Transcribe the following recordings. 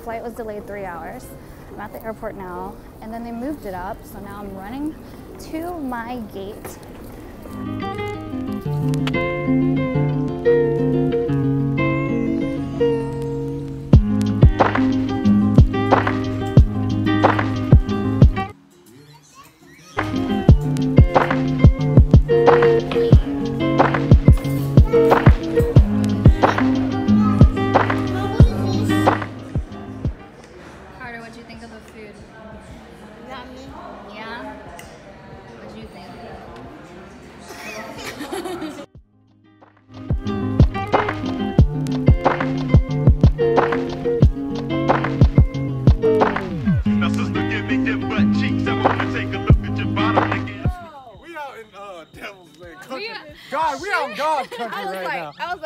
flight was delayed 3 hours. I'm at the airport now, and then they moved it up, so now I'm running to my gate.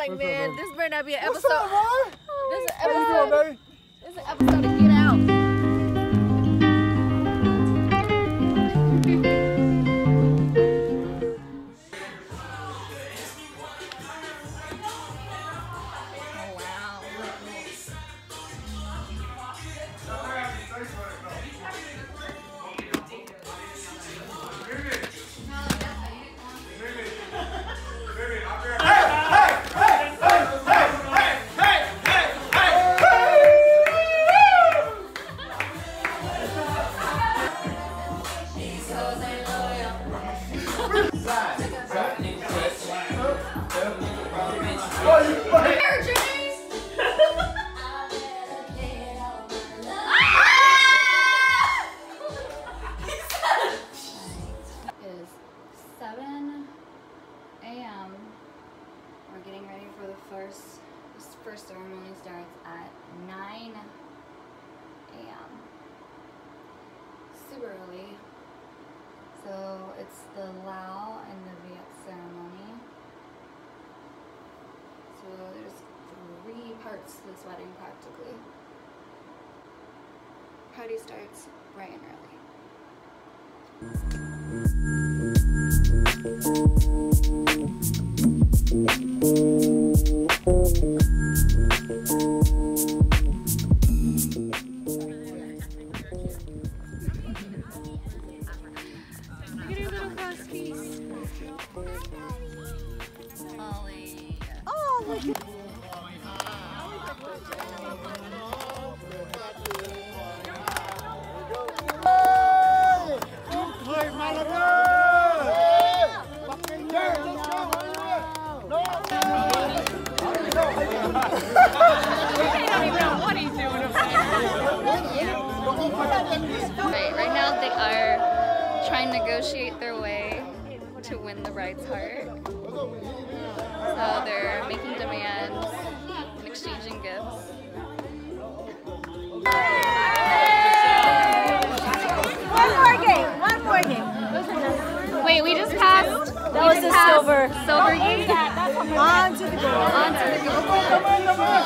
Man, this better not be an episode. What's up, huh? This is an episode to get out. Oh, wow. First ceremony starts at 9 a.m. Super early. So it's the Lao and the Viet ceremony. So there's 3 parts to this wedding practically. Party starts bright and early. Right now they are trying to negotiate their way to win the bride's heart. So they're making demands and exchanging gifts. One more game. Wait, we just passed. That was a silver. Silver game. On to the goal.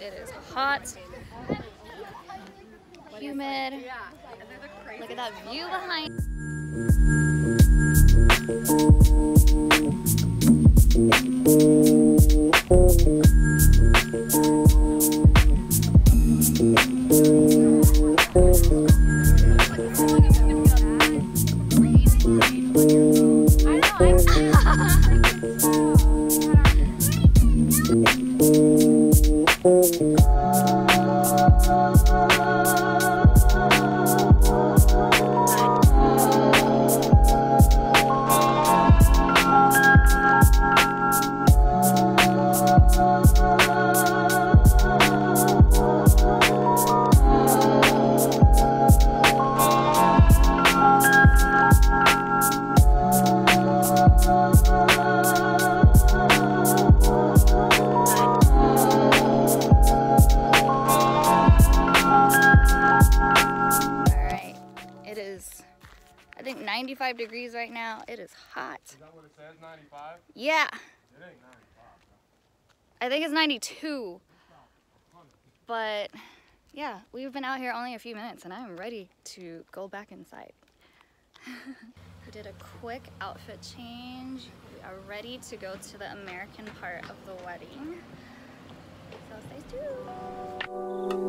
It is hot, humid. Look at that view behind. now. It is hot. Is that what it says, 95? Yeah. It ain't 95. I think it's 92. But yeah, we've been out here only a few minutes and I'm ready to go back inside. We did a quick outfit change. We are ready to go to the American part of the wedding. So stay tuned.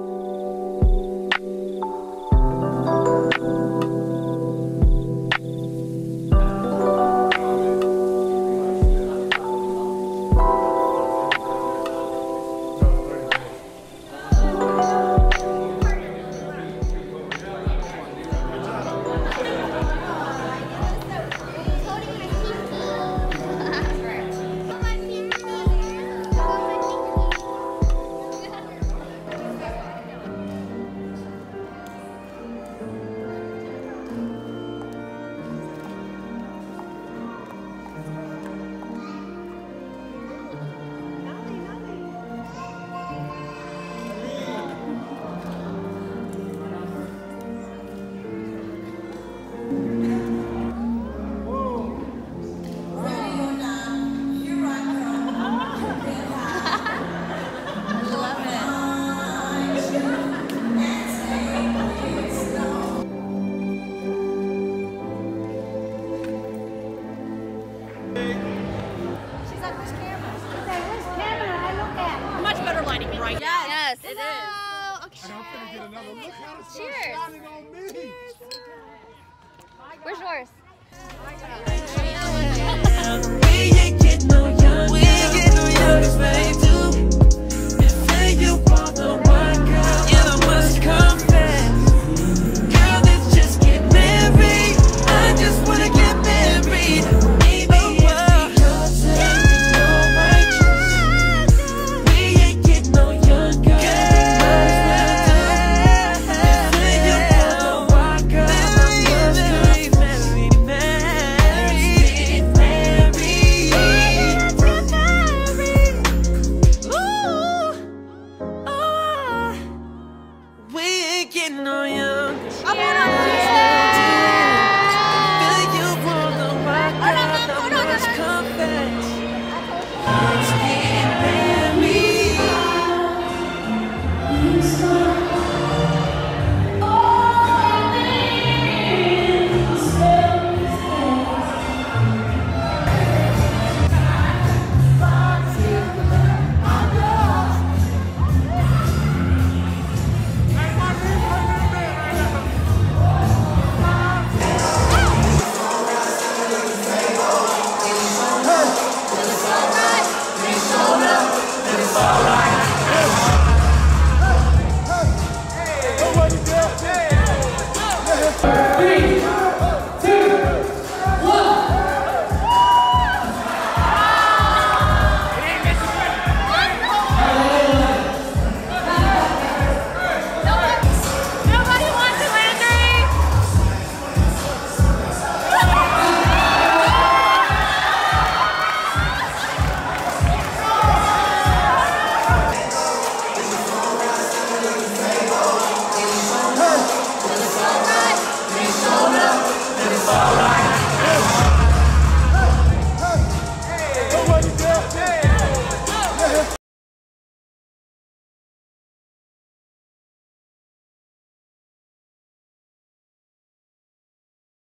Where's yours?